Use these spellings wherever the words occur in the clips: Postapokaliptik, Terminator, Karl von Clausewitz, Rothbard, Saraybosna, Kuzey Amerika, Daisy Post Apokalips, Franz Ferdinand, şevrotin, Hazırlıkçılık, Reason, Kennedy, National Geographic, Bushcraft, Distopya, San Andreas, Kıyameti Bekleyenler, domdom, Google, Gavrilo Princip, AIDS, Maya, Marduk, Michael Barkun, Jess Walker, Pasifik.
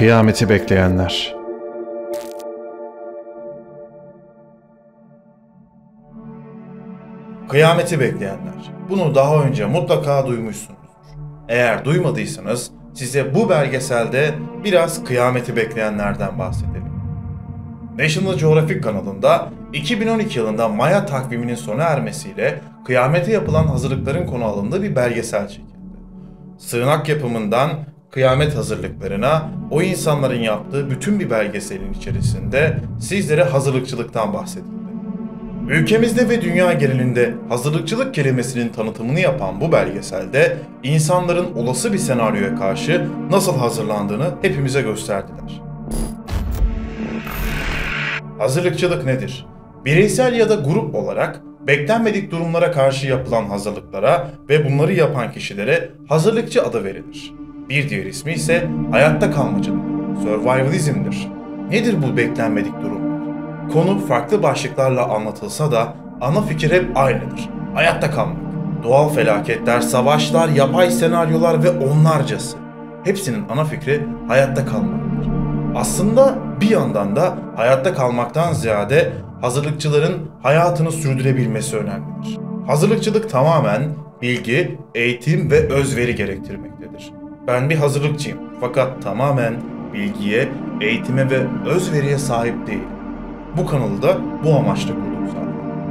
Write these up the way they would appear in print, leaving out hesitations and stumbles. Kıyameti Bekleyenler. Kıyameti bekleyenler. Bunu daha önce mutlaka duymuşsunuzdur. Eğer duymadıysanız size bu belgeselde biraz Kıyameti Bekleyenler'den bahsedelim. National Geographic kanalında 2012 yılında Maya takviminin sona ermesiyle kıyamete yapılan hazırlıkların konu alındığı bir belgesel çekildi. Sığınak yapımından kıyamet hazırlıklarına, o insanların yaptığı bütün bir belgeselin içerisinde sizlere hazırlıkçılıktan bahsedildi. Ülkemizde ve dünya genelinde hazırlıkçılık kelimesinin tanıtımını yapan bu belgeselde insanların olası bir senaryoya karşı nasıl hazırlandığını hepimize gösterdiler. Hazırlıkçılık nedir? Bireysel ya da grup olarak beklenmedik durumlara karşı yapılan hazırlıklara ve bunları yapan kişilere hazırlıkçı adı verilir. Bir diğer ismi ise hayatta kalmacılık, survivalizm'dir. Nedir bu beklenmedik durum? Konu farklı başlıklarla anlatılsa da ana fikir hep aynıdır. Hayatta kalmak. Doğal felaketler, savaşlar, yapay senaryolar ve onlarcası. Hepsinin ana fikri hayatta kalmaktır. Aslında bir yandan da hayatta kalmaktan ziyade hazırlıkçıların hayatını sürdürebilmesi önemlidir. Hazırlıkçılık tamamen bilgi, eğitim ve özveri gerektirmektedir. Ben bir hazırlıkçıyım fakat tamamen bilgiye, eğitime ve özveriye sahip değilim. Bu kanalı da bu amaçla kurdum zaten.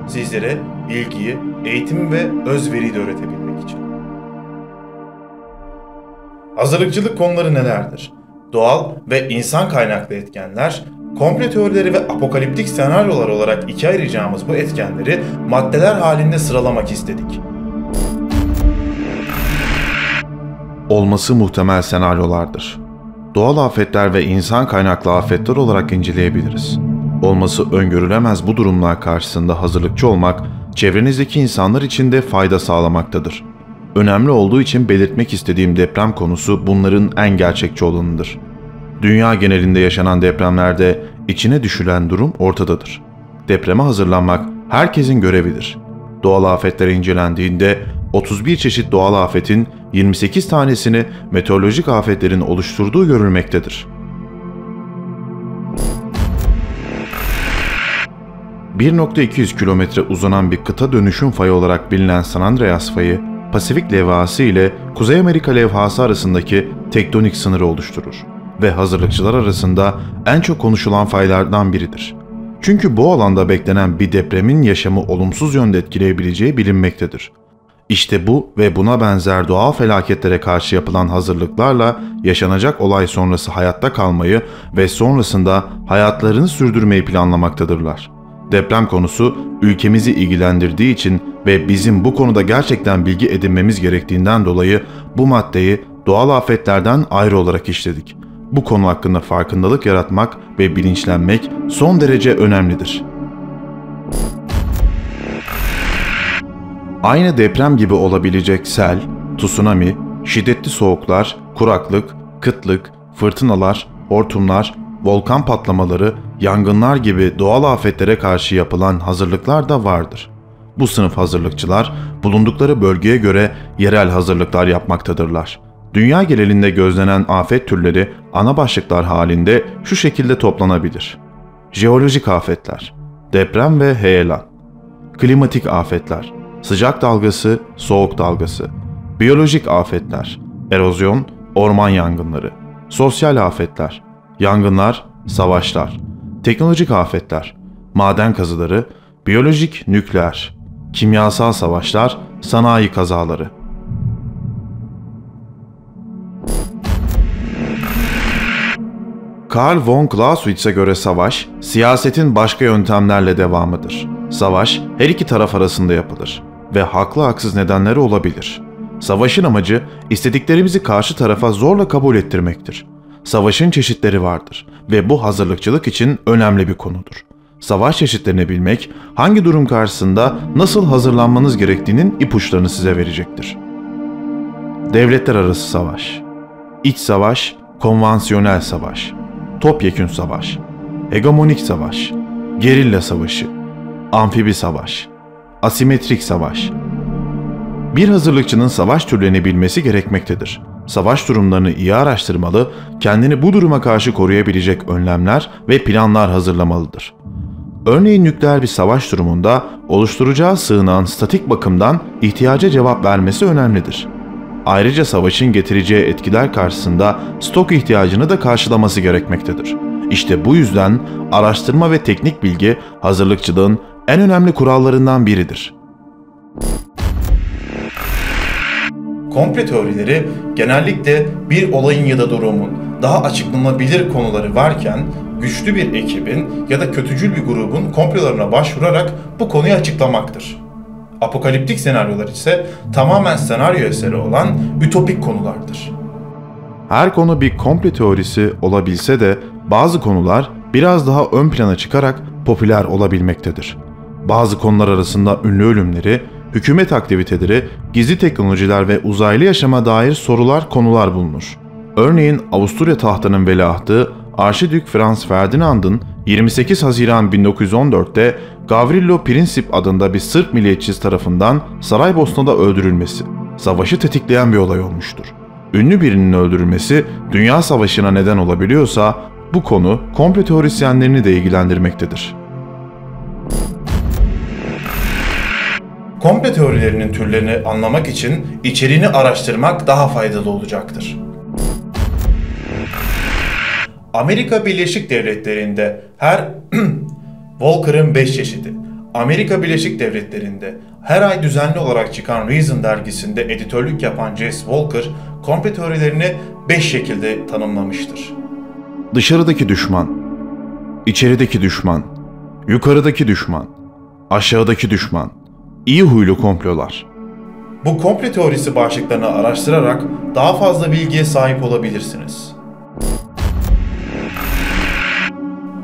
Sizlere bilgiyi, eğitimi ve özveriyi de öğretebilmek için. Hazırlıkçılık konuları nelerdir? Doğal ve insan kaynaklı etkenler, komplo teorileri ve apokaliptik senaryolar olarak ikiye ayıracağımız bu etkenleri maddeler halinde sıralamak istedik. Olması muhtemel senaryolardır. Doğal afetler ve insan kaynaklı afetler olarak inceleyebiliriz. Olması öngörülemez bu durumlar karşısında hazırlıkçı olmak, çevrenizdeki insanlar için de fayda sağlamaktadır. Önemli olduğu için belirtmek istediğim deprem konusu bunların en gerçekçi olanıdır. Dünya genelinde yaşanan depremlerde içine düşülen durum ortadadır. Depreme hazırlanmak herkesin görevidir. Doğal afetler incelendiğinde 31 çeşit doğal afetin 28 tanesini meteorolojik afetlerin oluşturduğu görülmektedir. ...1.200 kilometre uzanan bir kıta dönüşüm fayı olarak bilinen San Andreas fayı, Pasifik levhası ile Kuzey Amerika levhası arasındaki tektonik sınırı oluşturur ve hazırlıkçılar arasında en çok konuşulan faylardan biridir. Çünkü bu alanda beklenen bir depremin yaşamı olumsuz yönde etkileyebileceği bilinmektedir. İşte bu ve buna benzer doğal felaketlere karşı yapılan hazırlıklarla yaşanacak olay sonrası hayatta kalmayı ve sonrasında hayatlarını sürdürmeyi planlamaktadırlar. Deprem konusu ülkemizi ilgilendirdiği için ve bizim bu konuda gerçekten bilgi edinmemiz gerektiğinden dolayı bu maddeyi doğal afetlerden ayrı olarak işledik. Bu konu hakkında farkındalık yaratmak ve bilinçlenmek son derece önemlidir. Aynı deprem gibi olabilecek sel, tsunami, şiddetli soğuklar, kuraklık, kıtlık, fırtınalar, hortumlar, volkan patlamaları, yangınlar gibi doğal afetlere karşı yapılan hazırlıklar da vardır. Bu sınıf hazırlıkçılar bulundukları bölgeye göre yerel hazırlıklar yapmaktadırlar. Dünya genelinde gözlenen afet türleri ana başlıklar halinde şu şekilde toplanabilir. Jeolojik afetler, deprem ve heyelan, klimatik afetler, sıcak dalgası, soğuk dalgası, biyolojik afetler, erozyon, orman yangınları, sosyal afetler, yangınlar, savaşlar, teknolojik afetler, maden kazıları, biyolojik, nükleer, kimyasal savaşlar, sanayi kazaları. Karl von Clausewitz'e göre savaş, siyasetin başka yöntemlerle devamıdır. Savaş her iki taraf arasında yapılır ve haklı haksız nedenleri olabilir. Savaşın amacı istediklerimizi karşı tarafa zorla kabul ettirmektir. Savaşın çeşitleri vardır ve bu hazırlıkçılık için önemli bir konudur. Savaş çeşitlerini bilmek, hangi durum karşısında nasıl hazırlanmanız gerektiğinin ipuçlarını size verecektir. Devletler arası savaş, iç savaş, konvansiyonel savaş, topyekün savaş, hegemonik savaş, gerilla savaşı, amfibi savaş, asimetrik savaş. Bir hazırlıkçının savaş türlerini bilmesi gerekmektedir. savaş durumlarını iyi araştırmalı, kendini bu duruma karşı koruyabilecek önlemler ve planlar hazırlamalıdır. Örneğin nükleer bir savaş durumunda oluşturacağı sığınağın statik bakımdan ihtiyaca cevap vermesi önemlidir. Ayrıca savaşın getireceği etkiler karşısında stok ihtiyacını da karşılaması gerekmektedir. İşte bu yüzden araştırma ve teknik bilgi hazırlıkçılığın en önemli kurallarından biridir. Komplo teorileri genellikle bir olayın ya da durumun daha açıklanabilir konuları varken güçlü bir ekibin ya da kötücül bir grubun komplolarına başvurarak bu konuyu açıklamaktır. Apokaliptik senaryolar ise tamamen senaryo eseri olan ütopik konulardır. Her konu bir komplo teorisi olabilse de bazı konular biraz daha ön plana çıkarak popüler olabilmektedir. Bazı konular arasında ünlü ölümleri, hükümet aktiviteleri, gizli teknolojiler ve uzaylı yaşama dair konular bulunur. Örneğin Avusturya tahtının veliahtı Arşidük Franz Ferdinand'ın 28 Haziran 1914'te Gavrilo Princip adında bir Sırp milliyetçisi tarafından Saraybosna'da öldürülmesi, savaşı tetikleyen bir olay olmuştur. Ünlü birinin öldürülmesi Dünya Savaşı'na neden olabiliyorsa bu konu komplo teorisyenlerini de ilgilendirmektedir. Komplo teorilerinin türlerini anlamak için içeriğini araştırmak daha faydalı olacaktır. Amerika Birleşik Devletleri'nde Walker'ın 5 çeşidi. Amerika Birleşik Devletleri'nde her ay düzenli olarak çıkan Reason dergisinde editörlük yapan Jess Walker, komplo teorilerini 5 şekilde tanımlamıştır. Dışarıdaki düşman, içerideki düşman, yukarıdaki düşman, aşağıdaki düşman, iyi huylu komplolar. Bu komplo teorisi başlıklarını araştırarak daha fazla bilgiye sahip olabilirsiniz.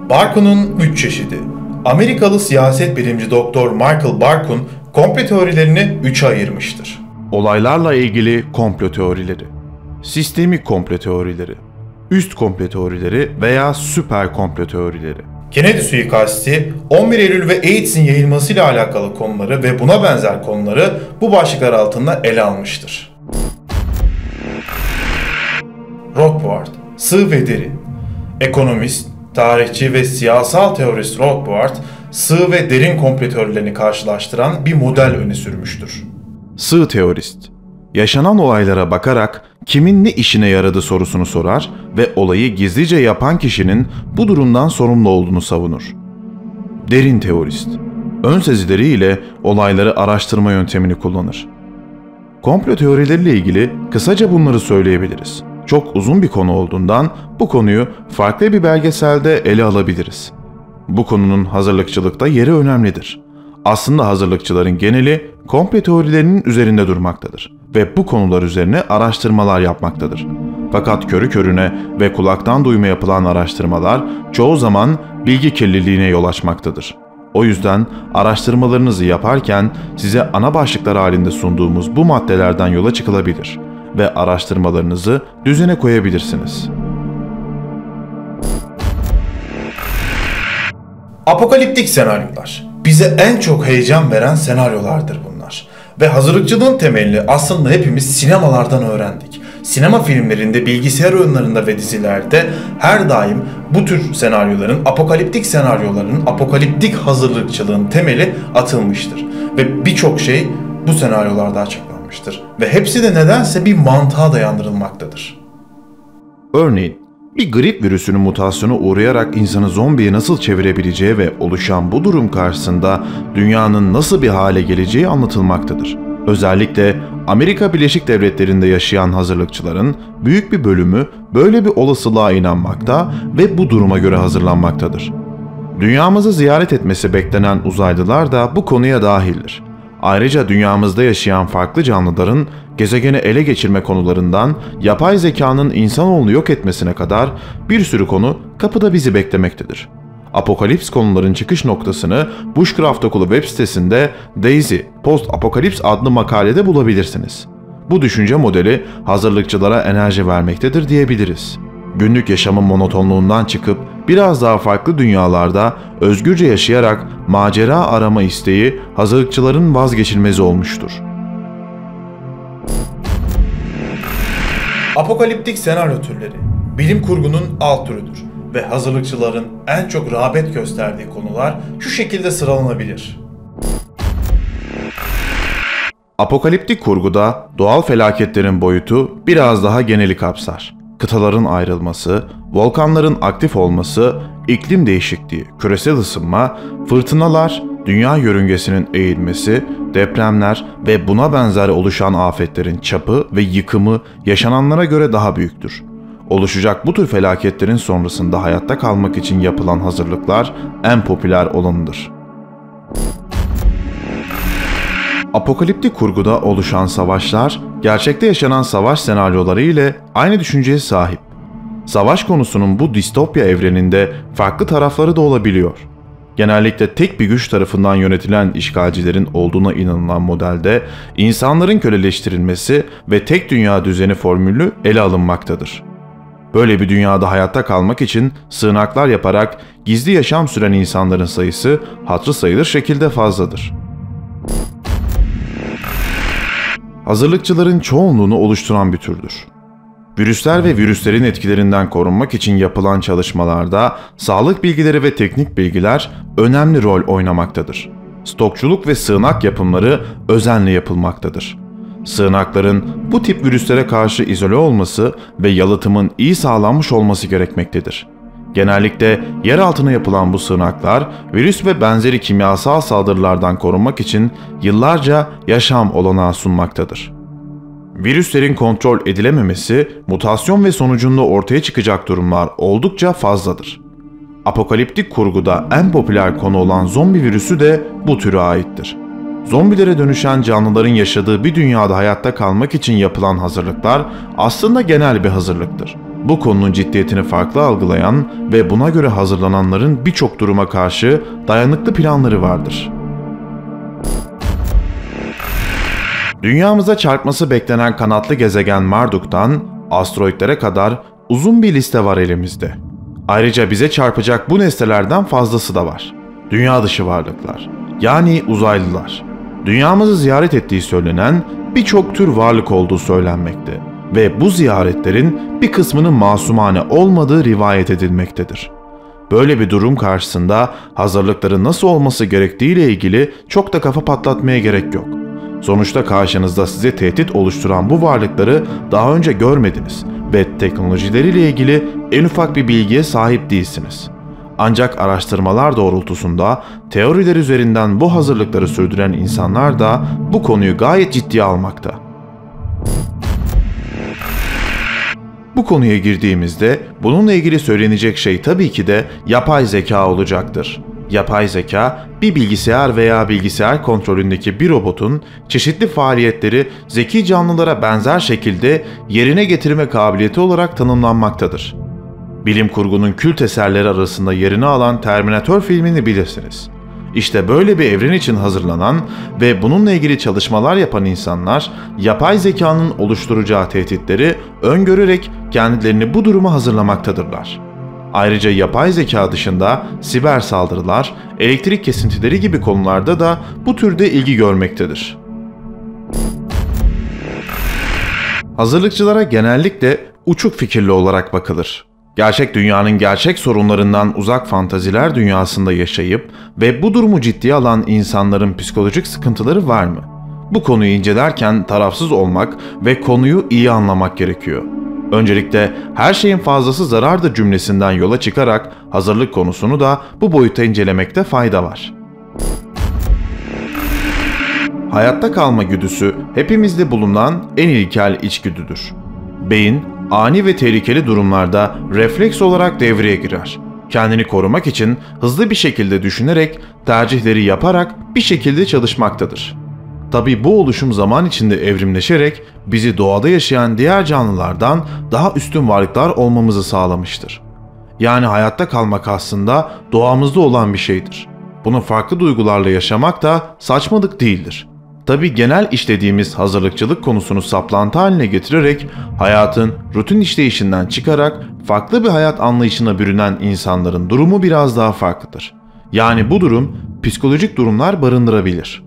Barkun'un 3 çeşidi. Amerikalı siyaset bilimci Doktor Michael Barkun komplo teorilerini 3'e ayırmıştır. Olaylarla ilgili komplo teorileri, sistemik komplo teorileri, üst komplo teorileri veya süper komplo teorileri. Kennedy suikasti, 11 Eylül ve AIDS'in yayılmasıyla alakalı konuları ve buna benzer konuları bu başlıklar altında ele almıştır. Rothbard, sığ ve deri. Ekonomist, tarihçi ve siyasal teorist Rothbard, sığ ve derin komplo teorilerini karşılaştıran bir model öne sürmüştür. Sığ teorist, yaşanan olaylara bakarak kimin ne işine yaradı sorusunu sorar ve olayı gizlice yapan kişinin bu durumdan sorumlu olduğunu savunur. Derin teorist, ön sezileriyle olayları araştırma yöntemini kullanır. Komplo teorileriyle ilgili kısaca bunları söyleyebiliriz. Çok uzun bir konu olduğundan bu konuyu farklı bir belgeselde ele alabiliriz. Bu konunun hazırlıkçılıkta yeri önemlidir. Aslında hazırlıkçıların geneli komplo teorilerinin üzerinde durmaktadır ve bu konular üzerine araştırmalar yapmaktadır. Fakat körü körüne ve kulaktan duyma yapılan araştırmalar çoğu zaman bilgi kirliliğine yol açmaktadır. O yüzden araştırmalarınızı yaparken size ana başlıklar halinde sunduğumuz bu maddelerden yola çıkılabilir ve araştırmalarınızı düzene koyabilirsiniz. Apokaliptik senaryolar bize en çok heyecan veren senaryolardır bunlar. Ve hazırlıkçılığın temelini aslında hepimiz sinemalardan öğrendik. Sinema filmlerinde, bilgisayar oyunlarında ve dizilerde her daim bu tür senaryoların, apokaliptik hazırlıkçılığın temeli atılmıştır. Ve birçok şey bu senaryolarda açıklanmıştır. Ve hepsi de nedense bir mantığa dayandırılmaktadır. Örneğin, bir grip virüsünün mutasyona uğrayarak insanı zombiye nasıl çevirebileceği ve oluşan bu durum karşısında dünyanın nasıl bir hale geleceği anlatılmaktadır. Özellikle Amerika Birleşik Devletleri'nde yaşayan hazırlıkçıların büyük bir bölümü böyle bir olasılığa inanmakta ve bu duruma göre hazırlanmaktadır. Dünyamızı ziyaret etmesi beklenen uzaylılar da bu konuya dahildir. Ayrıca dünyamızda yaşayan farklı canlıların gezegeni ele geçirme konularından yapay zekanın insanoğlunu yok etmesine kadar bir sürü konu kapıda bizi beklemektedir. Apokalips konuların çıkış noktasını Bushcraft okulu web sitesinde Daisy Post Apokalips adlı makalede bulabilirsiniz. Bu düşünce modeli hazırlıkçılara enerji vermektedir diyebiliriz. Günlük yaşamın monotonluğundan çıkıp biraz daha farklı dünyalarda özgürce yaşayarak macera arama isteği hazırlıkçıların vazgeçilmezi olmuştur. Apokaliptik senaryo türleri bilim kurgunun alt türüdür ve hazırlıkçıların en çok rağbet gösterdiği konular şu şekilde sıralanabilir. Apokaliptik kurguda doğal felaketlerin boyutu biraz daha geneli kapsar. Kıtaların ayrılması, volkanların aktif olması, iklim değişikliği, küresel ısınma, fırtınalar, dünya yörüngesinin eğilmesi, depremler ve buna benzer oluşan afetlerin çapı ve yıkımı yaşananlara göre daha büyüktür. Oluşacak bu tür felaketlerin sonrasında hayatta kalmak için yapılan hazırlıklar en popüler olanıdır. Apokaliptik kurguda oluşan savaşlar, gerçekte yaşanan savaş senaryoları ile aynı düşünceye sahip. Savaş konusunun bu distopya evreninde farklı tarafları da olabiliyor. Genellikle tek bir güç tarafından yönetilen işgalcilerin olduğuna inanılan modelde insanların köleleştirilmesi ve tek dünya düzeni formülü ele alınmaktadır. Böyle bir dünyada hayatta kalmak için sığınaklar yaparak gizli yaşam süren insanların sayısı hatırı sayılır şekilde fazladır. Hazırlıkçıların çoğunluğunu oluşturan bir türdür. Virüsler ve virüslerin etkilerinden korunmak için yapılan çalışmalarda sağlık bilgileri ve teknik bilgiler önemli rol oynamaktadır. Stokçuluk ve sığınak yapımları özenle yapılmaktadır. Sığınakların bu tip virüslere karşı izole olması ve yalıtımın iyi sağlanmış olması gerekmektedir. Genellikle yer altına yapılan bu sığınaklar, virüs ve benzeri kimyasal saldırılardan korunmak için yıllarca yaşam olanağı sunmaktadır. Virüslerin kontrol edilememesi, mutasyon ve sonucunda ortaya çıkacak durumlar oldukça fazladır. Apokaliptik kurguda en popüler konu olan zombi virüsü de bu türe aittir. Zombilere dönüşen canlıların yaşadığı bir dünyada hayatta kalmak için yapılan hazırlıklar aslında genel bir hazırlıktır. Bu konunun ciddiyetini farklı algılayan ve buna göre hazırlananların birçok duruma karşı dayanıklı planları vardır. Dünyamıza çarpması beklenen kanatlı gezegen Marduk'tan asteroidlere kadar uzun bir liste var elimizde. Ayrıca bize çarpacak bu nesnelerden fazlası da var. Dünya dışı varlıklar, yani uzaylılar. Dünyamızı ziyaret ettiği söylenen birçok tür varlık olduğu söylenmekte ve bu ziyaretlerin bir kısmının masumane olmadığı rivayet edilmektedir. Böyle bir durum karşısında hazırlıkların nasıl olması gerektiğiyle ilgili çok da kafa patlatmaya gerek yok. Sonuçta karşınızda size tehdit oluşturan bu varlıkları daha önce görmediniz ve teknolojileriyle ilgili en ufak bir bilgiye sahip değilsiniz. Ancak araştırmalar doğrultusunda teoriler üzerinden bu hazırlıkları sürdüren insanlar da bu konuyu gayet ciddiye almakta. Bu konuya girdiğimizde bununla ilgili söylenecek şey tabii ki de yapay zeka olacaktır. Yapay zeka, bir bilgisayar veya bilgisayar kontrolündeki bir robotun çeşitli faaliyetleri zeki canlılara benzer şekilde yerine getirme kabiliyeti olarak tanımlanmaktadır. Bilim kurgunun kült eserleri arasında yerini alan Terminator filmini bilirsiniz. İşte böyle bir evren için hazırlanan ve bununla ilgili çalışmalar yapan insanlar, yapay zekanın oluşturacağı tehditleri öngörerek kendilerini bu duruma hazırlamaktadırlar. Ayrıca yapay zeka dışında siber saldırılar, elektrik kesintileri gibi konularda da bu türde ilgi görmektedir. Hazırlıkçılara genellikle uçuk fikirli olarak bakılır. Gerçek dünyanın gerçek sorunlarından uzak fantaziler dünyasında yaşayıp ve bu durumu ciddiye alan insanların psikolojik sıkıntıları var mı? Bu konuyu incelerken tarafsız olmak ve konuyu iyi anlamak gerekiyor. Öncelikle her şeyin fazlası zarardır cümlesinden yola çıkarak hazırlık konusunu da bu boyutta incelemekte fayda var. Hayatta kalma güdüsü hepimizde bulunan en ilkel içgüdüdür. Beyin, ani ve tehlikeli durumlarda refleks olarak devreye girer. Kendini korumak için hızlı bir şekilde düşünerek, tercihleri yaparak bir şekilde çalışmaktadır. Tabii bu oluşum zaman içinde evrimleşerek bizi doğada yaşayan diğer canlılardan daha üstün varlıklar olmamızı sağlamıştır. Yani hayatta kalmak aslında doğamızda olan bir şeydir. Bunu farklı duygularla yaşamak da saçmalık değildir. Tabii genel işlediğimiz hazırlıkçılık konusunu saplantı haline getirerek hayatın rutin işleyişinden çıkarak farklı bir hayat anlayışına bürünen insanların durumu biraz daha farklıdır. Yani bu durum psikolojik durumlar barındırabilir.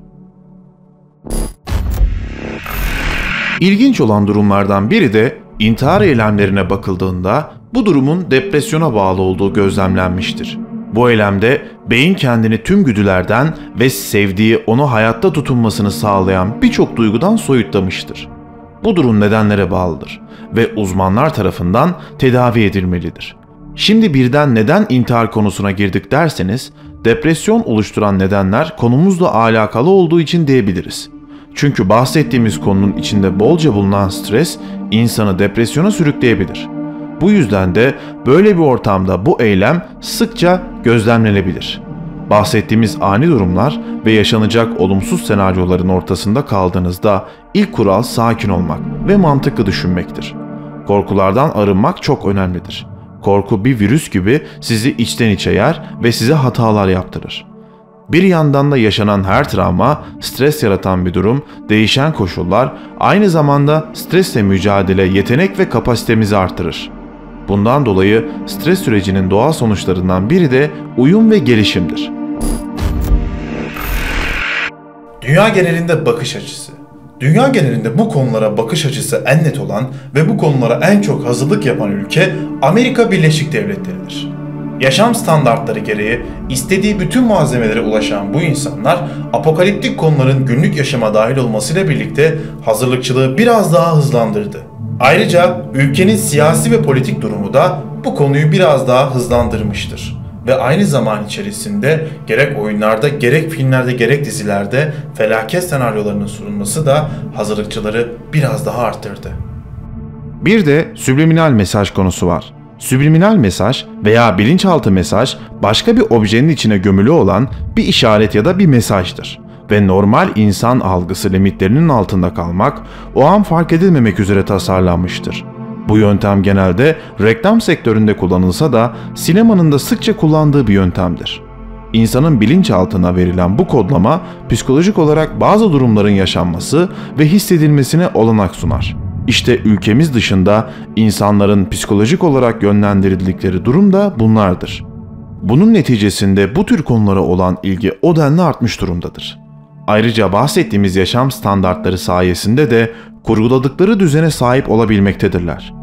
İlginç olan durumlardan biri de İntihar eylemlerine bakıldığında bu durumun depresyona bağlı olduğu gözlemlenmiştir. Bu eylemde beyin kendini tüm güdülerden ve sevdiği onu hayatta tutunmasını sağlayan birçok duygudan soyutlamıştır. Bu durum nedenlere bağlıdır ve uzmanlar tarafından tedavi edilmelidir. Şimdi birden neden intihar konusuna girdik derseniz, depresyon oluşturan nedenler konumuzla alakalı olduğu için diyebiliriz. Çünkü bahsettiğimiz konunun içinde bolca bulunan stres insanı depresyona sürükleyebilir. Bu yüzden de böyle bir ortamda bu eylem sıkça gözlemlenebilir. Bahsettiğimiz ani durumlar ve yaşanacak olumsuz senaryoların ortasında kaldığınızda ilk kural sakin olmak ve mantıklı düşünmektir. Korkulardan arınmak çok önemlidir. Korku bir virüs gibi sizi içten içe yer ve size hatalar yaptırır. Bir yandan da yaşanan her travma, stres yaratan bir durum, değişen koşullar, aynı zamanda stresle mücadele, yetenek ve kapasitemizi artırır. Bundan dolayı stres sürecinin doğal sonuçlarından biri de uyum ve gelişimdir. Dünya genelinde bakış açısı. Dünya genelinde bu konulara bakış açısı en net olan ve bu konulara en çok hazırlık yapan ülke Amerika Birleşik Devletleri'dir. Yaşam standartları gereği istediği bütün malzemelere ulaşan bu insanlar apokaliptik konuların günlük yaşama dahil olmasıyla birlikte hazırlıkçılığı biraz daha hızlandırdı. Ayrıca ülkenin siyasi ve politik durumu da bu konuyu biraz daha hızlandırmıştır. Ve aynı zaman içerisinde gerek oyunlarda, gerek filmlerde, gerek dizilerde felaket senaryolarının sunulması da hazırlıkçıları biraz daha arttırdı. Bir de subliminal mesaj konusu var. Subliminal mesaj veya bilinçaltı mesaj, başka bir objenin içine gömülü olan bir işaret ya da bir mesajdır. Ve normal insan algısı limitlerinin altında kalmak, o an fark edilmemek üzere tasarlanmıştır. Bu yöntem genelde reklam sektöründe kullanılsa da sinemanın da sıkça kullandığı bir yöntemdir. İnsanın bilinçaltına verilen bu kodlama, psikolojik olarak bazı durumların yaşanması ve hissedilmesine olanak sunar. İşte ülkemiz dışında insanların psikolojik olarak yönlendirildikleri durum da bunlardır. Bunun neticesinde bu tür konulara olan ilgi o denli artmış durumdadır. Ayrıca bahsettiğimiz yaşam standartları sayesinde de kurguladıkları düzene sahip olabilmektedirler.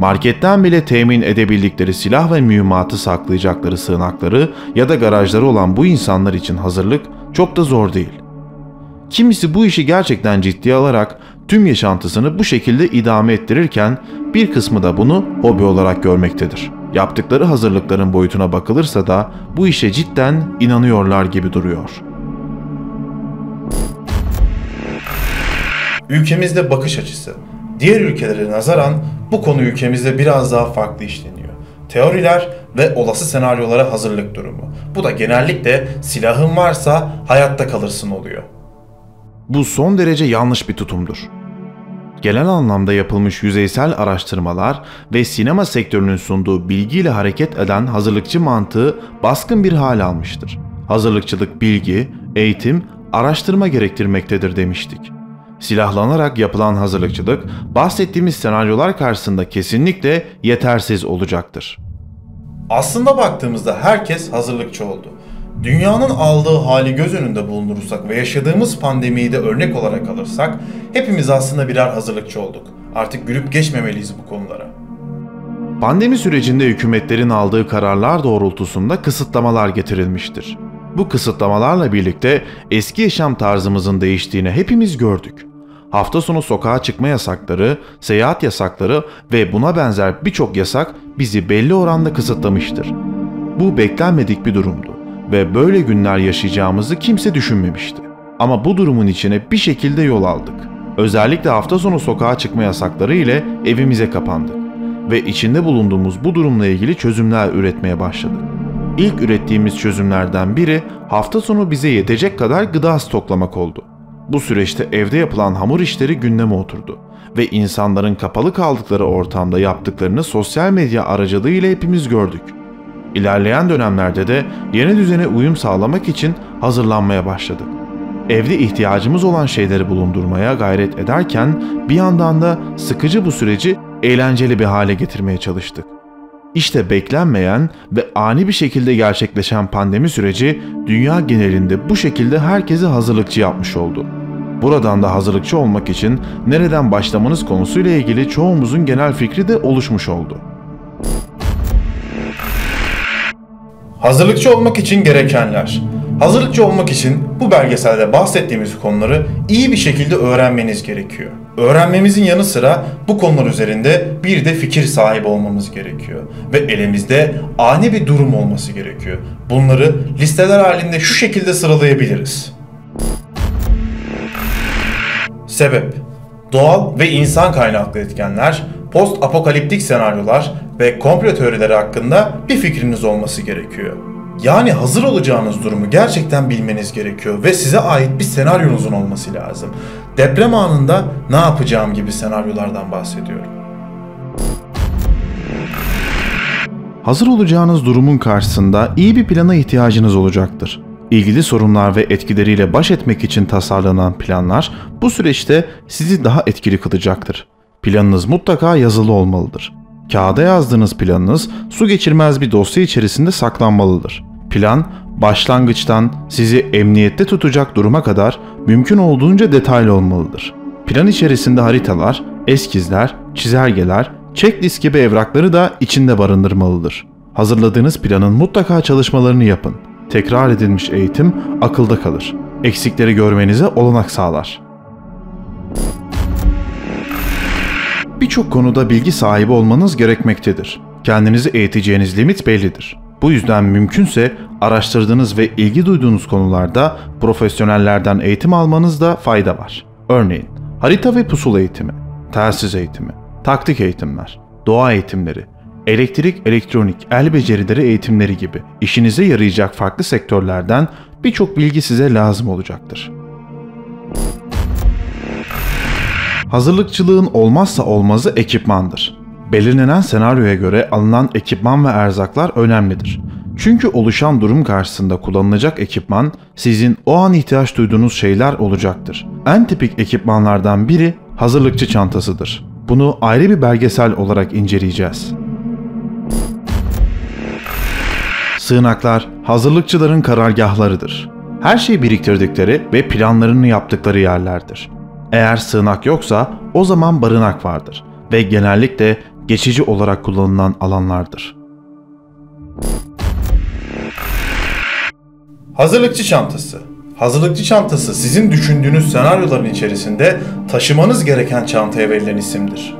Marketten bile temin edebildikleri silah ve mühimmatı saklayacakları sığınakları ya da garajları olan bu insanlar için hazırlık çok da zor değil. Kimisi bu işi gerçekten ciddiye alarak tüm yaşantısını bu şekilde idame ettirirken bir kısmı da bunu hobi olarak görmektedir. Yaptıkları hazırlıkların boyutuna bakılırsa da bu işe cidden inanıyorlar gibi duruyor. Ülkemizde bakış açısı. Diğer ülkelere nazaran bu konu ülkemizde biraz daha farklı işleniyor. Teoriler ve olası senaryolara hazırlık durumu. Bu da genellikle silahın varsa hayatta kalırsın oluyor. Bu son derece yanlış bir tutumdur. Genel anlamda yapılmış yüzeysel araştırmalar ve sinema sektörünün sunduğu bilgiyle hareket eden hazırlıkçı mantığı baskın bir hal almıştır. Hazırlıkçılık bilgi, eğitim, araştırma gerektirmektedir demiştik. Silahlanarak yapılan hazırlıkçılık, bahsettiğimiz senaryolar karşısında kesinlikle yetersiz olacaktır. Aslında baktığımızda herkes hazırlıkçı oldu. Dünyanın aldığı hali göz önünde bulundurursak ve yaşadığımız pandemiyi de örnek olarak alırsak, hepimiz aslında birer hazırlıkçı olduk. Artık gülüp geçmemeliyiz bu konulara. Pandemi sürecinde hükümetlerin aldığı kararlar doğrultusunda kısıtlamalar getirilmiştir. Bu kısıtlamalarla birlikte eski yaşam tarzımızın değiştiğini hepimiz gördük. Hafta sonu sokağa çıkma yasakları, seyahat yasakları ve buna benzer birçok yasak bizi belli oranda kısıtlamıştır. Bu beklenmedik bir durumdu ve böyle günler yaşayacağımızı kimse düşünmemişti. Ama bu durumun içine bir şekilde yol aldık. Özellikle hafta sonu sokağa çıkma yasakları ile evimize kapandık ve içinde bulunduğumuz bu durumla ilgili çözümler üretmeye başladık. İlk ürettiğimiz çözümlerden biri hafta sonu bize yetecek kadar gıda stoklamak oldu. Bu süreçte evde yapılan hamur işleri gündeme oturdu ve insanların kapalı kaldıkları ortamda yaptıklarını sosyal medya aracılığıyla hepimiz gördük. İlerleyen dönemlerde de yeni düzene uyum sağlamak için hazırlanmaya başladık. Evde ihtiyacımız olan şeyleri bulundurmaya gayret ederken bir yandan da sıkıcı bu süreci eğlenceli bir hale getirmeye çalıştık. İşte beklenmeyen ve ani bir şekilde gerçekleşen pandemi süreci dünya genelinde bu şekilde herkesi hazırlıkçı yapmış oldu. buradan da hazırlıkçı olmak için nereden başlamanız konusuyla ilgili çoğumuzun genel fikri de oluşmuş oldu. Hazırlıkçı olmak için gerekenler. Hazırlıkçı olmak için bu belgeselde bahsettiğimiz konuları iyi bir şekilde öğrenmeniz gerekiyor. Öğrenmemizin yanı sıra bu konular üzerinde bir de fikir sahibi olmamız gerekiyor. Ve elimizde ani bir durum olması gerekiyor. Bunları listeler halinde şu şekilde sıralayabiliriz. Sebep: doğal ve insan kaynaklı etkenler, post apokaliptik senaryolar ve komplo teorileri hakkında bir fikriniz olması gerekiyor. Yani hazır olacağınız durumu gerçekten bilmeniz gerekiyor ve size ait bir senaryonuzun olması lazım. Deprem anında ne yapacağım gibi senaryolardan bahsediyorum. Hazır olacağınız durumun karşısında iyi bir plana ihtiyacınız olacaktır. İlgili sorunlar ve etkileriyle baş etmek için tasarlanan planlar bu süreçte sizi daha etkili kılacaktır. Planınız mutlaka yazılı olmalıdır. Kağıda yazdığınız planınız su geçirmez bir dosya içerisinde saklanmalıdır. Plan, başlangıçtan sizi emniyette tutacak duruma kadar mümkün olduğunca detaylı olmalıdır. Plan içerisinde haritalar, eskizler, çizelgeler, checklist gibi evrakları da içinde barındırmalıdır. Hazırladığınız planın mutlaka çalışmalarını yapın. Tekrar edilmiş eğitim akılda kalır. Eksikleri görmenize olanak sağlar. Birçok konuda bilgi sahibi olmanız gerekmektedir. Kendinizi eğiteceğiniz limit bellidir. Bu yüzden mümkünse araştırdığınız ve ilgi duyduğunuz konularda profesyonellerden eğitim almanızda fayda var. Örneğin harita ve pusula eğitimi, telsiz eğitimi, taktik eğitimler, doğa eğitimleri, elektrik, elektronik, el becerileri eğitimleri gibi işinize yarayacak farklı sektörlerden birçok bilgi size lazım olacaktır. Hazırlıkçılığın olmazsa olmazı ekipmandır. Belirlenen senaryoya göre alınan ekipman ve erzaklar önemlidir. Çünkü oluşan durum karşısında kullanılacak ekipman sizin o an ihtiyaç duyduğunuz şeyler olacaktır. En tipik ekipmanlardan biri hazırlıkçı çantasıdır. Bunu ayrı bir belgesel olarak inceleyeceğiz. Sığınaklar hazırlıkçıların karargahlarıdır. Her şeyi biriktirdikleri ve planlarını yaptıkları yerlerdir. Eğer sığınak yoksa o zaman barınak vardır ve genellikle geçici olarak kullanılan alanlardır. Hazırlıkçı çantası. Hazırlıkçı çantası sizin düşündüğünüz senaryoların içerisinde taşımanız gereken çantaya verilen isimdir.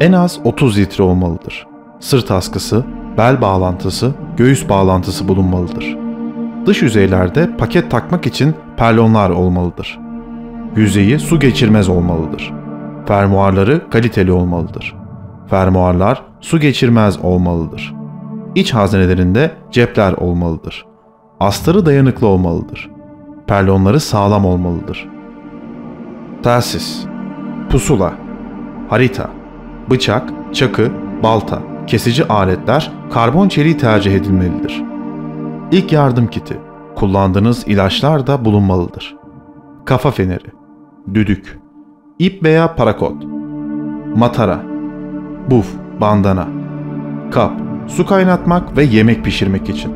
En az 30 litre olmalıdır. Sırt askısı, bel bağlantısı, göğüs bağlantısı bulunmalıdır. Dış yüzeylerde paket takmak için perlonlar olmalıdır. Yüzeyi su geçirmez olmalıdır. Fermuarları kaliteli olmalıdır. Fermuarlar su geçirmez olmalıdır. İç hazinelerinde cepler olmalıdır. Astarı dayanıklı olmalıdır. Perlonları sağlam olmalıdır. Telsiz, pusula, harita, bıçak, çakı, balta, kesici aletler, karbon çeliği tercih edilmelidir. İlk yardım kiti, kullandığınız ilaçlar da bulunmalıdır. Kafa feneri, düdük, ip veya parakot, matara, buf, bandana, kap, su kaynatmak ve yemek pişirmek için,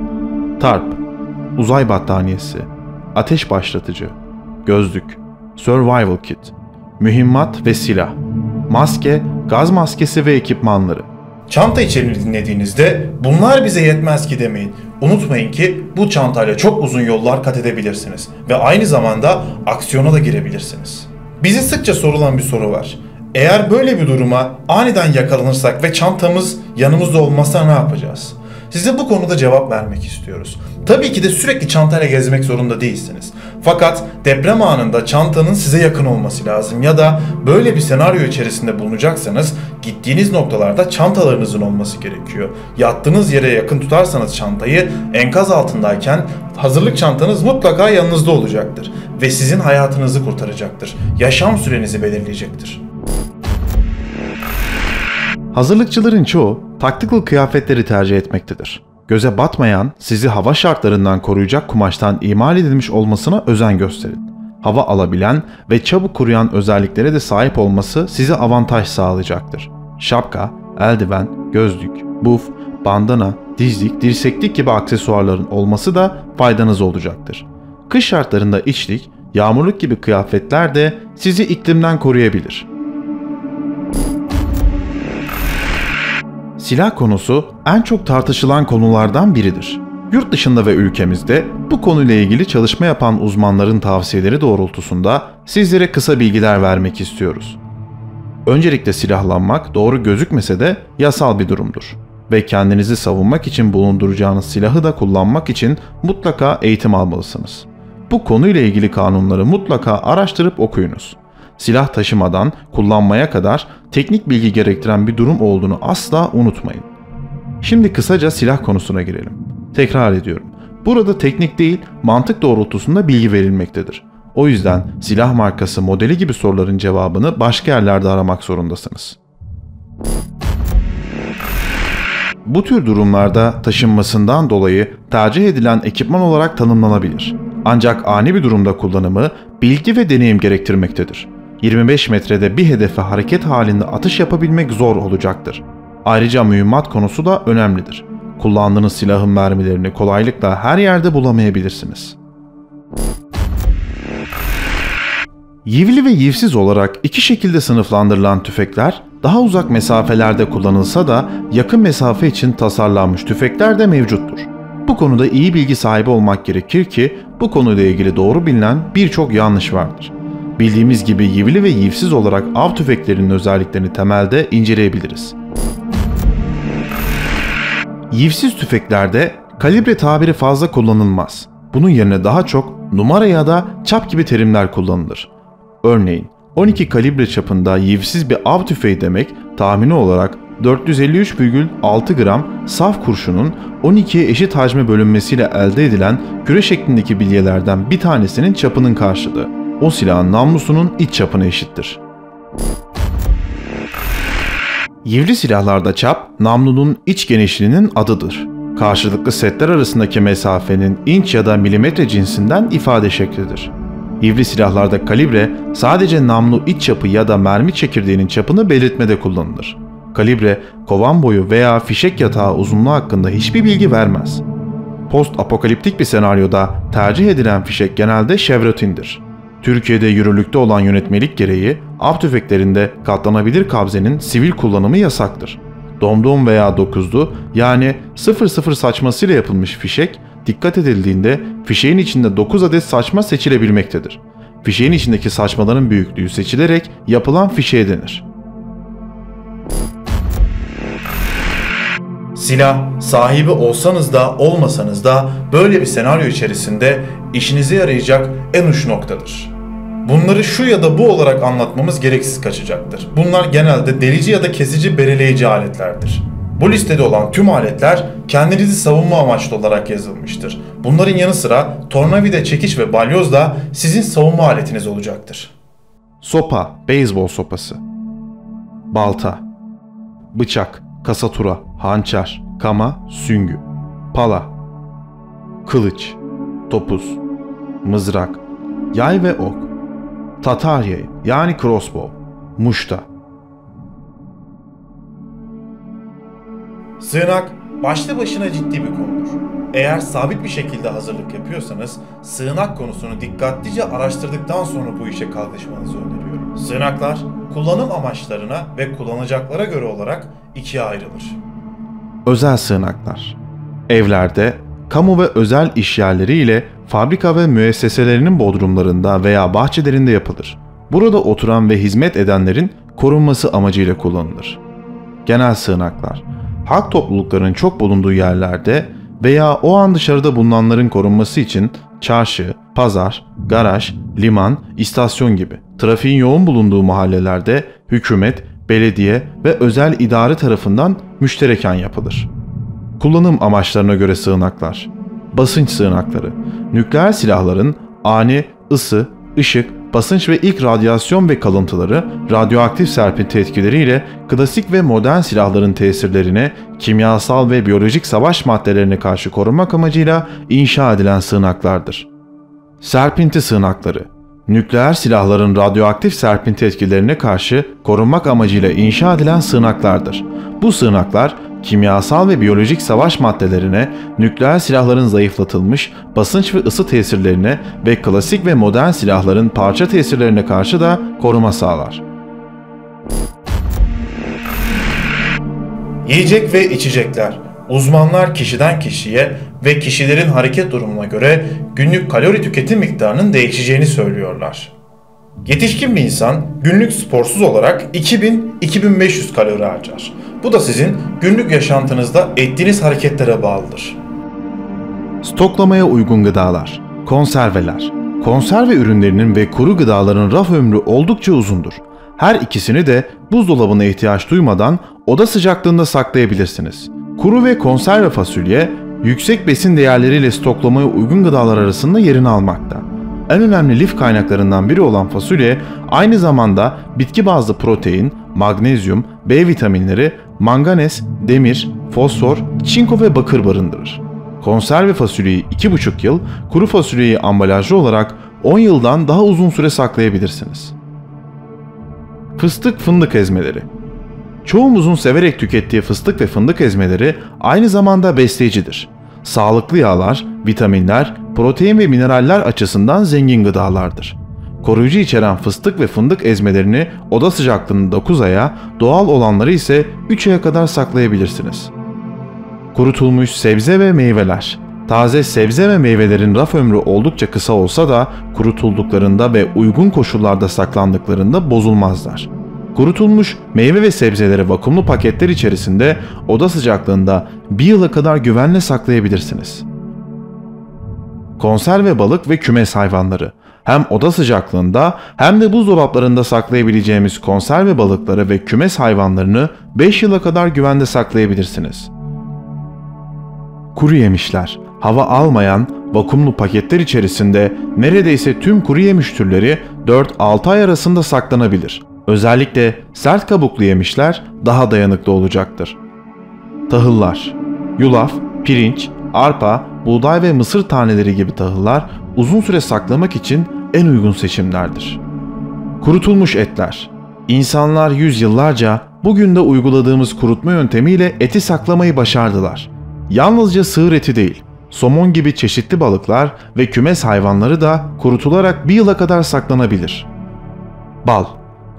tarp, uzay battaniyesi, ateş başlatıcı, gözlük, survival kit, mühimmat ve silah, maske, gaz maskesi ve ekipmanları. Çanta içeriğini dinlediğinizde bunlar bize yetmez ki demeyin. Unutmayın ki bu çantayla çok uzun yollar kat edebilirsiniz ve aynı zamanda aksiyona da girebilirsiniz. Bize sıkça sorulan bir soru var. Eğer böyle bir duruma aniden yakalanırsak ve çantamız yanımızda olmazsa ne yapacağız? Size bu konuda cevap vermek istiyoruz. Tabii ki de sürekli çantayla gezmek zorunda değilsiniz. Fakat deprem anında çantanın size yakın olması lazım ya da böyle bir senaryo içerisinde bulunacaksanız gittiğiniz noktalarda çantalarınızın olması gerekiyor. Yattığınız yere yakın tutarsanız çantayı enkaz altındayken hazırlık çantanız mutlaka yanınızda olacaktır ve sizin hayatınızı kurtaracaktır. Yaşam sürenizi belirleyecektir. Hazırlıkçıların çoğu tactical kıyafetleri tercih etmektedir. Göze batmayan, sizi hava şartlarından koruyacak kumaştan imal edilmiş olmasına özen gösterin. Hava alabilen ve çabuk kuruyan özelliklere de sahip olması size avantaj sağlayacaktır. Şapka, eldiven, gözlük, buf, bandana, dizlik, dirseklik gibi aksesuarların olması da faydanız olacaktır. Kış şartlarında içlik, yağmurluk gibi kıyafetler de sizi iklimden koruyabilir. Silah konusu en çok tartışılan konulardan biridir. Yurt dışında ve ülkemizde bu konuyla ilgili çalışma yapan uzmanların tavsiyeleri doğrultusunda sizlere kısa bilgiler vermek istiyoruz. Öncelikle silahlanmak doğru gözükmese de yasal bir durumdur ve kendinizi savunmak için bulunduracağınız silahı da kullanmak için mutlaka eğitim almalısınız. Bu konuyla ilgili kanunları mutlaka araştırıp okuyunuz. Silah taşımadan kullanmaya kadar teknik bilgi gerektiren bir durum olduğunu asla unutmayın. Şimdi kısaca silah konusuna girelim. Tekrar ediyorum. Burada teknik değil, mantık doğrultusunda bilgi verilmektedir. O yüzden silah markası, modeli gibi soruların cevabını başka yerlerde aramak zorundasınız. Bu tür durumlarda taşınmasından dolayı tercih edilen ekipman olarak tanımlanabilir. Ancak ani bir durumda kullanımı bilgi ve deneyim gerektirmektedir. 25 metrede bir hedefe hareket halinde atış yapabilmek zor olacaktır. Ayrıca mühimmat konusu da önemlidir. Kullandığınız silahın mermilerini kolaylıkla her yerde bulamayabilirsiniz. Yivli ve yivsiz olarak iki şekilde sınıflandırılan tüfekler, daha uzak mesafelerde kullanılsa da yakın mesafe için tasarlanmış tüfekler de mevcuttur. Bu konuda iyi bilgi sahibi olmak gerekir ki bu konuyla ilgili doğru bilinen birçok yanlış vardır. Bildiğimiz gibi yivli ve yivsiz olarak av tüfeklerinin özelliklerini temelde inceleyebiliriz. Yivsiz tüfeklerde kalibre tabiri fazla kullanılmaz. Bunun yerine daha çok numara ya da çap gibi terimler kullanılır. Örneğin 12 kalibre çapında yivsiz bir av tüfeği demek, tahmini olarak 453,6 gram saf kurşunun 12'ye eşit hacme bölünmesiyle elde edilen küre şeklindeki bilyelerden bir tanesinin çapının karşılığı. O silahın namlusunun iç çapına eşittir. Yivli silahlarda çap, namlunun iç genişliğinin adıdır. Karşılıklı setler arasındaki mesafenin inç ya da milimetre cinsinden ifade şeklidir. Yivli silahlarda kalibre sadece namlu iç çapı ya da mermi çekirdeğinin çapını belirtmede kullanılır. Kalibre, kovan boyu veya fişek yatağı uzunluğu hakkında hiçbir bilgi vermez. Post apokaliptik bir senaryoda tercih edilen fişek genelde şevrotindir. Türkiye'de yürürlükte olan yönetmelik gereği av tüfeklerinde katlanabilir kabzenin sivil kullanımı yasaktır. Domdom veya dokuzlu, yani 0,0 saçmasıyla yapılmış fişek, dikkat edildiğinde fişeğin içinde 9 adet saçma seçilebilmektedir. Fişeğin içindeki saçmaların büyüklüğü seçilerek yapılan fişeğe denir. Silah sahibi olsanız da olmasanız da böyle bir senaryo içerisinde işinize yarayacak en uç noktadır. Bunları şu ya da bu olarak anlatmamız gereksiz kaçacaktır. Bunlar genelde delici ya da kesici, bereleyici aletlerdir. Bu listede olan tüm aletler kendinizi savunma amaçlı olarak yazılmıştır. Bunların yanı sıra tornavida, çekiç ve balyoz da sizin savunma aletiniz olacaktır. Sopa, beyzbol sopası, balta, bıçak, kasatura, hançer, kama, süngü, pala, kılıç, topuz, mızrak, yay ve ok, Tatar yayı yani crossbow, muşta. Sığınak başlı başına ciddi bir konudur. Eğer sabit bir şekilde hazırlık yapıyorsanız sığınak konusunu dikkatlice araştırdıktan sonra bu işe kalkışmanızı öneriyorum. Sığınaklar kullanım amaçlarına ve kullanacaklara göre olarak ikiye ayrılır. Özel sığınaklar. Evlerde, kamu ve özel işyerleri ile fabrika ve müesseselerinin bodrumlarında veya bahçelerinde yapılır. Burada oturan ve hizmet edenlerin korunması amacıyla kullanılır. Genel sığınaklar. Halk topluluklarının çok bulunduğu yerlerde veya o an dışarıda bulunanların korunması için çarşı, pazar, garaj, liman, istasyon gibi trafiğin yoğun bulunduğu mahallelerde hükümet, belediye ve özel idare tarafından müştereken yapılır. Kullanım amaçlarına göre sığınaklar. Basınç sığınakları. Nükleer silahların ani ısı, ışık, basınç ve ilk radyasyon ve kalıntıları, radyoaktif serpinti etkileriyle klasik ve modern silahların tesirlerine, kimyasal ve biyolojik savaş maddelerine karşı korunmak amacıyla inşa edilen sığınaklardır. Serpinti sığınakları. Nükleer silahların radyoaktif serpinti etkilerine karşı korunmak amacıyla inşa edilen sığınaklardır. Bu sığınaklar kimyasal ve biyolojik savaş maddelerine, nükleer silahların zayıflatılmış basınç ve ısı tesirlerine ve klasik ve modern silahların parça tesirlerine karşı da koruma sağlar. Yiyecek ve içecekler. Uzmanlar kişiden kişiye ve kişilerin hareket durumuna göre günlük kalori tüketim miktarının değişeceğini söylüyorlar. Yetişkin bir insan günlük sporsuz olarak 2000-2500 kalori harcar. Bu da sizin günlük yaşantınızda ettiğiniz hareketlere bağlıdır. Stoklamaya uygun gıdalar, konserveler. Konserve ürünlerinin ve kuru gıdaların raf ömrü oldukça uzundur. Her ikisini de buzdolabına ihtiyaç duymadan oda sıcaklığında saklayabilirsiniz. Kuru ve konserve fasulye, yüksek besin değerleriyle stoklamaya uygun gıdalar arasında yerini almakta. En önemli lif kaynaklarından biri olan fasulye, aynı zamanda bitki bazlı protein, magnezyum, B vitaminleri, manganez, demir, fosfor, çinko ve bakır barındırır. Konserve fasulyeyi 2,5 yıl, kuru fasulyeyi ambalajlı olarak 10 yıldan daha uzun süre saklayabilirsiniz. Fıstık fındık ezmeleri. Çoğumuzun severek tükettiği fıstık ve fındık ezmeleri aynı zamanda besleyicidir. Sağlıklı yağlar, vitaminler, protein ve mineraller açısından zengin gıdalardır. Koruyucu içeren fıstık ve fındık ezmelerini oda sıcaklığında 9 aya, doğal olanları ise 3 aya kadar saklayabilirsiniz. Kurutulmuş sebze ve meyveler. Taze sebze ve meyvelerin raf ömrü oldukça kısa olsa da kurutulduklarında ve uygun koşullarda saklandıklarında bozulmazlar. Kurutulmuş meyve ve sebzeleri vakumlu paketler içerisinde oda sıcaklığında 1 yıla kadar güvenle saklayabilirsiniz. Konserve balık ve kümes hayvanları. Hem oda sıcaklığında hem de buzdolaplarında saklayabileceğimiz konserve balıkları ve kümes hayvanlarını 5 yıla kadar güvende saklayabilirsiniz. Kuru yemişler. Hava almayan, vakumlu paketler içerisinde neredeyse tüm kuru yemiş türleri 4-6 ay arasında saklanabilir. Özellikle sert kabuklu yemişler daha dayanıklı olacaktır. Tahıllar. Yulaf, pirinç, arpa, buğday ve mısır taneleri gibi tahıllar uzun süre saklamak için en uygun seçimlerdir. Kurutulmuş etler. İnsanlar yüzyıllarca bugün de uyguladığımız kurutma yöntemiyle eti saklamayı başardılar. Yalnızca sığır eti değil, somon gibi çeşitli balıklar ve kümes hayvanları da kurutularak 1 yıla kadar saklanabilir. Bal.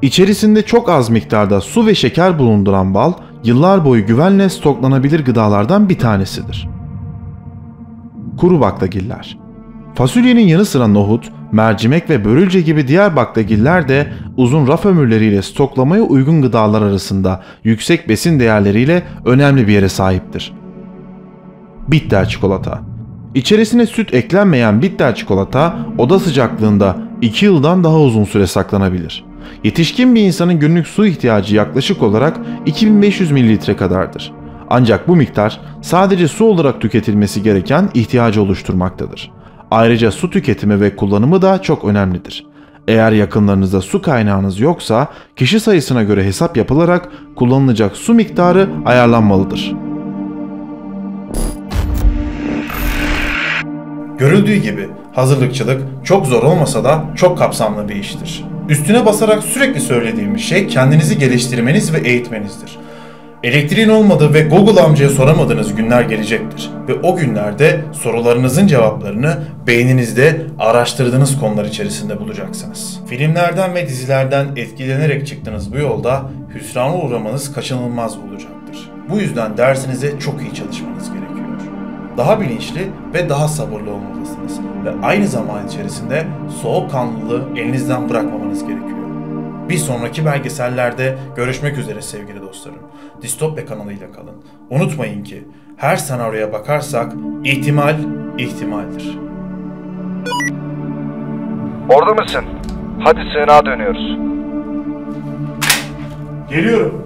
İçerisinde çok az miktarda su ve şeker bulunduran bal, yıllar boyu güvenle stoklanabilir gıdalardan bir tanesidir. Kuru baklagiller. Fasulyenin yanı sıra nohut, mercimek ve börülce gibi diğer baklagiller de uzun raf ömürleriyle stoklamaya uygun gıdalar arasında yüksek besin değerleriyle önemli bir yere sahiptir. Bitter çikolata. İçerisine süt eklenmeyen bitter çikolata oda sıcaklığında 2 yıldan daha uzun süre saklanabilir. Yetişkin bir insanın günlük su ihtiyacı yaklaşık olarak 2500 mililitre kadardır. Ancak bu miktar sadece su olarak tüketilmesi gereken ihtiyacı oluşturmaktadır. Ayrıca su tüketimi ve kullanımı da çok önemlidir. Eğer yakınlarınızda su kaynağınız yoksa kişi sayısına göre hesap yapılarak kullanılacak su miktarı ayarlanmalıdır. Görüldüğü gibi hazırlıkçılık çok zor olmasa da çok kapsamlı bir iştir. Üstüne basarak sürekli söylediğimiz şey kendinizi geliştirmeniz ve eğitmenizdir. Elektriğin olmadığı ve Google amcaya soramadığınız günler gelecektir. Ve o günlerde sorularınızın cevaplarını beyninizde araştırdığınız konular içerisinde bulacaksınız. Filmlerden ve dizilerden etkilenerek çıktığınız bu yolda hüsrana uğramanız kaçınılmaz olacaktır. Bu yüzden dersinize çok iyi çalışmanız gerekiyor. Daha bilinçli ve daha sabırlı olmalısınız ve aynı zaman içerisinde soğukkanlılığı elinizden bırakmamanız gerekiyor. Bir sonraki belgesellerde görüşmek üzere sevgili dostlarım. Distopya kanalıyla kalın. Unutmayın ki her senaryoya bakarsak ihtimal ihtimaldir. Orada mısın? Hadi sığınağa dönüyoruz. Geliyorum.